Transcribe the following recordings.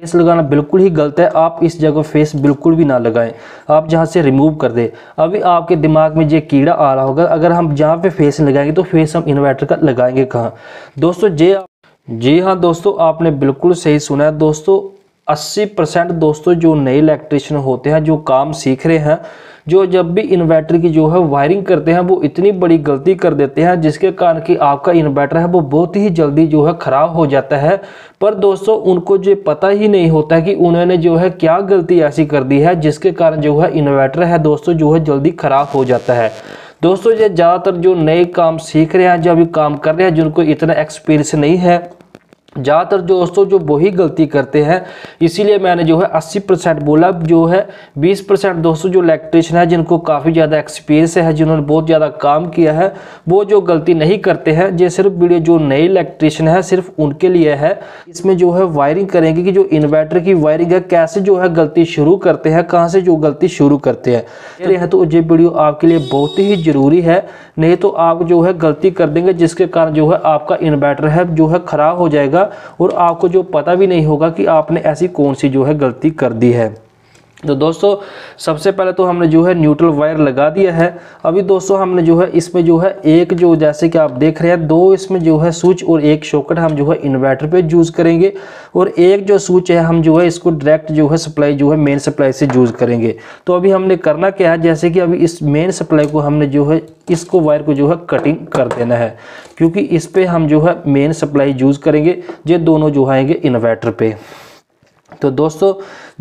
Face लगाना बिल्कुल ही गलत है। आप इस जगह फेस बिल्कुल भी ना लगाएं, आप जहां से रिमूव कर दें। अभी आपके दिमाग में ये कीड़ा आ रहा होगा, अगर हम जहां पे फेस लगाएंगे तो फेस हम इन्वर्टर का लगाएंगे कहाँ। दोस्तों जी हाँ दोस्तों, आपने बिल्कुल सही सुना है दोस्तों। 80% दोस्तों जो नए इलेक्ट्रिशियन होते हैं, जो काम सीख रहे हैं, जो जब भी इन्वर्टर की जो है वायरिंग करते हैं, वो इतनी बड़ी गलती कर देते हैं जिसके कारण कि आपका इन्वर्टर है वो बहुत ही जल्दी जो है ख़राब हो जाता है। पर दोस्तों उनको जो पता ही नहीं होता कि उन्होंने जो है क्या गलती ऐसी कर दी है जिसके कारण जो है इन्वर्टर है दोस्तों जो है जल्दी ख़राब हो जाता है। दोस्तों ये ज़्यादातर जो नए काम सीख रहे हैं, जो अभी काम कर रहे हैं, जिनको इतना एक्सपीरियंस नहीं है, ज़्यादातर दोस्तों जो वही गलती करते हैं। इसीलिए मैंने जो है 80% बोला, जो है 20% दोस्तों जो इलेक्ट्रिशियन है, जिनको काफ़ी ज़्यादा एक्सपीरियंस है, जिन्होंने बहुत ज़्यादा काम किया है, वो जो गलती नहीं करते हैं। ये सिर्फ वीडियो जो नए इलेक्ट्रिशियन है सिर्फ उनके लिए है। इसमें जो है वायरिंग करेंगे कि जो इन्वर्टर की वायरिंग है कैसे जो है गलती शुरू करते हैं, कहाँ से जो गलती शुरू करते हैं। तो ये वीडियो आपके लिए बहुत ही ज़रूरी है, नहीं तो आप जो है गलती कर देंगे जिसके कारण जो है आपका इन्वर्टर है जो है ख़राब हो जाएगा और आपको जो पता भी नहीं होगा कि आपने ऐसी कौन सी जो है गलती कर दी है। तो दोस्तों सबसे पहले तो हमने जो है न्यूट्रल वायर लगा दिया है। अभी दोस्तों हमने जो है इसमें जो है एक जो जैसे कि आप देख रहे हैं 2 इसमें जो है स्विच और एक शॉकेट हम जो है इन्वर्टर पे यूज़ करेंगे और एक जो स्विच है हम जो है इसको डायरेक्ट जो है सप्लाई जो है मेन सप्लाई से यूज़ करेंगे। तो अभी हमने करना क्या है, जैसे कि अभी इस मेन सप्लाई को हमने जो है इसको वायर को जो है कटिंग कर देना है क्योंकि इस पर हम जो है मेन सप्लाई यूज़ करेंगे। ये दोनों जो आएंगे इन्वर्टर पर। तो दोस्तों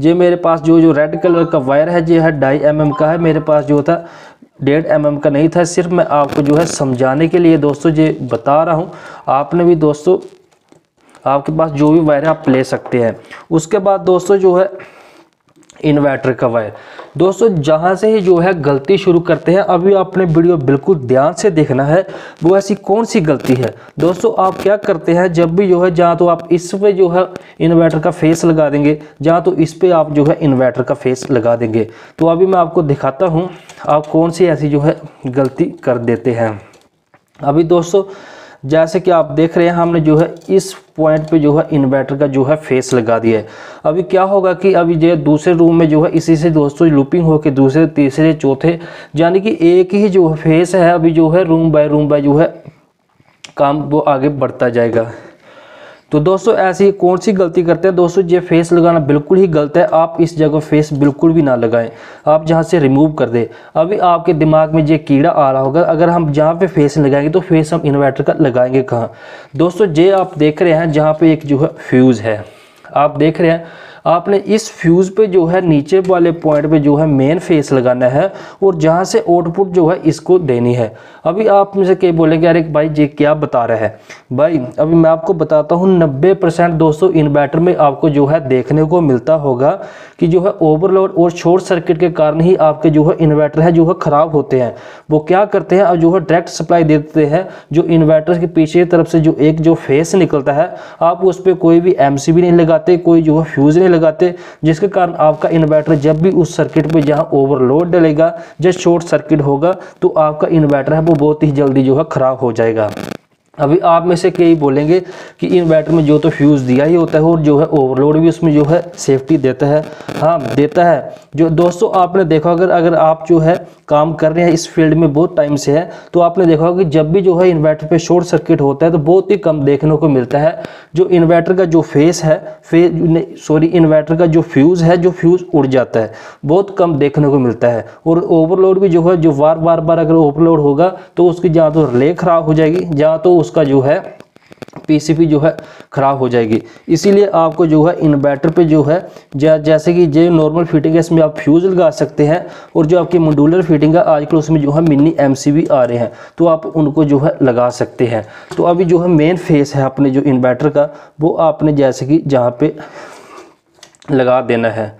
ये मेरे पास जो जो रेड कलर का वायर है ये है 2.5 mm का है, मेरे पास जो था 1.5 mm का नहीं था। सिर्फ मैं आपको जो है समझाने के लिए दोस्तों ये बता रहा हूँ। आपने भी दोस्तों आपके पास जो भी वायर है आप ले सकते हैं। उसके बाद दोस्तों जो है इन्वर्टर का वायर, दोस्तों जहाँ से ही जो है गलती शुरू करते हैं। अभी आपने वीडियो बिल्कुल ध्यान से देखना है, वो ऐसी कौन सी गलती है। दोस्तों आप क्या करते हैं, जब भी जो है जहाँ तो आप इस पे जो है इन्वर्टर का फेस लगा देंगे, जहाँ तो इस पे आप जो है इन्वर्टर का फेस लगा देंगे। तो अभी मैं आपको दिखाता हूँ आप कौन सी ऐसी जो है गलती कर देते हैं। अभी दोस्तों जैसे कि आप देख रहे हैं हमने जो है इस पॉइंट पे जो है इन्वर्टर का जो है फेस लगा दिया है। अभी क्या होगा कि अभी जो दूसरे रूम में जो है इसी से दोस्तों लूपिंग होकर दूसरे तीसरे चौथे यानी कि एक ही जो फेस है अभी जो है रूम बाय जो है काम वो आगे बढ़ता जाएगा। तो दोस्तों ऐसी कौन सी गलती करते हैं दोस्तों, ये फेस लगाना बिल्कुल ही गलत है। आप इस जगह फेस बिल्कुल भी ना लगाएं, आप जहां से रिमूव कर दें। अभी आपके दिमाग में ये कीड़ा आ रहा होगा, अगर हम जहां पे फेस लगाएंगे तो फेस हम इन्वर्टर का लगाएंगे कहाँ। दोस्तों ये आप देख रहे हैं जहां पे एक जो है फ्यूज़ है, आप देख रहे हैं। आपने इस फ्यूज़ पे जो है नीचे वाले पॉइंट पे जो है मेन फेस लगाना है और जहाँ से आउटपुट जो है इसको देनी है। अभी आप मुझसे क्या बोलेंगे, अरे भाई ये क्या बता रहा है भाई। अभी मैं आपको बताता हूँ 90% दोस्तों इन्वर्टर में आपको जो है देखने को मिलता होगा कि जो है ओवरलोड और शॉर्ट सर्किट के कारण ही आपके जो है इन्वर्टर है जो है ख़राब होते हैं। वो क्या करते हैं, अब जो है डायरेक्ट सप्लाई देते हैं। जो इन्वर्टर के पीछे तरफ से जो एक जो फेस निकलता है आप उस पर कोई भी MCB नहीं लगाते, कोई जो है फ्यूज़ लगाते, जिसके कारण आपका इन्वर्टर जब भी उस सर्किट पे जहां ओवरलोड डलेगा या शॉर्ट सर्किट होगा तो आपका इन्वर्टर है वो बहुत ही जल्दी जो है खराब हो जाएगा। अभी आप में से कई बोलेंगे कि इन्वर्टर में जो तो फ्यूज़ दिया ही होता है और जो है ओवरलोड भी उसमें जो है सेफ्टी देता है। हाँ देता है। जो दोस्तों आपने देखा अगर आप जो है काम कर रहे हैं इस फील्ड में बहुत टाइम से है तो आपने देखा होगा कि जब भी जो है इन्वर्टर पे शॉर्ट सर्किट होता है तो बहुत ही कम देखने को मिलता है। जो इन्वर्टर का जो फेस है इन्वर्टर का जो फ्यूज़ है, जो फ्यूज़ उड़ जाता है, बहुत कम देखने को मिलता है। और ओवरलोड भी जो है जो बार बार अगर ओवरलोड होगा तो उसकी जहाँ तो रिले ख़राब हो जाएगी, जहाँ तो उसका जो है PCB जो है ख़राब हो जाएगी। इसीलिए आपको जो है इन्वर्टर पे जो है जैसे कि जो नॉर्मल फिटिंग है इसमें आप फ्यूज़ लगा सकते हैं और जो आपकी मॉड्यूलर फिटिंग है आजकल उसमें जो है मिनी MCB आ रहे हैं तो आप उनको जो है लगा सकते हैं। तो अभी जो है मेन फेस है अपने जो इन्वर्टर का वो आपने जैसे कि जहाँ पर लगा देना है।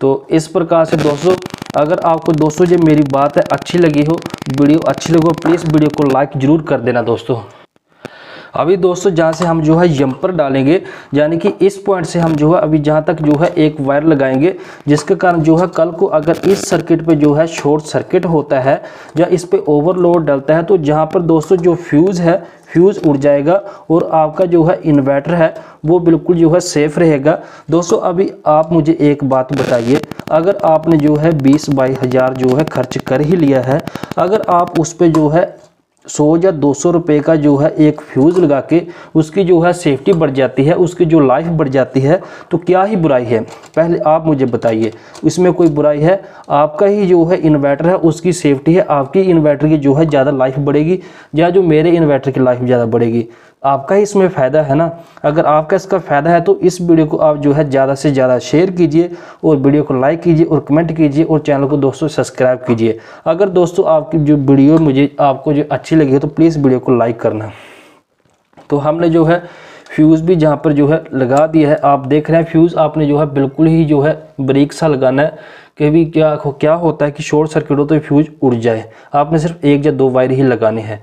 तो इस प्रकार से दोस्तों अगर आपको दोस्तों ये मेरी बात है अच्छी लगी हो, वीडियो अच्छी लगी हो, प्लीज़ वीडियो को लाइक ज़रूर कर देना दोस्तों। अभी दोस्तों जहाँ से हम जो है जंपर डालेंगे यानी कि इस पॉइंट से हम जो है अभी जहाँ तक जो है एक वायर लगाएंगे, जिसके कारण जो है कल को अगर इस सर्किट पे जो है शॉर्ट सर्किट होता है या इस पे ओवरलोड डलता है तो जहाँ पर दोस्तों जो फ्यूज़ है फ्यूज़ उड़ जाएगा और आपका जो है इन्वर्टर है वो बिल्कुल जो है सेफ़ रहेगा। दोस्तों अभी आप मुझे एक बात बताइए, अगर आपने जो है 20-22 हज़ार जो है खर्च कर ही लिया है, अगर आप उस पर जो है 100 या 200 रुपये का जो है एक फ्यूज़ लगा के उसकी जो है सेफ्टी बढ़ जाती है, उसकी जो लाइफ बढ़ जाती है, तो क्या ही बुराई है? पहले आप मुझे बताइए इसमें कोई बुराई है? आपका ही जो है इन्वर्टर है उसकी सेफ्टी है, आपकी इन्वर्टर की जो है ज़्यादा लाइफ बढ़ेगी या जो मेरे इन्वर्टर की लाइफ ज़्यादा बढ़ेगी? आपका ही इसमें फ़ायदा है ना। अगर आपका इसका फ़ायदा है तो इस वीडियो को आप जो है ज़्यादा से ज़्यादा शेयर कीजिए और वीडियो को लाइक कीजिए और कमेंट कीजिए और चैनल को दोस्तों सब्सक्राइब कीजिए। अगर दोस्तों आपकी जो वीडियो मुझे आपको जो अच्छी लगी है तो प्लीज़ वीडियो को लाइक करना। तो हमने जो है फ्यूज़ भी जहाँ पर जो है लगा दिया है, आप देख रहे हैं फ्यूज़ आपने जो है बिल्कुल ही जो है बारीक सा लगाना है, कभी क्या होता है कि शॉर्ट सर्किट हो तो फ्यूज़ उड़ जाए। आपने सिर्फ 1 या 2 वायर ही लगाने हैं।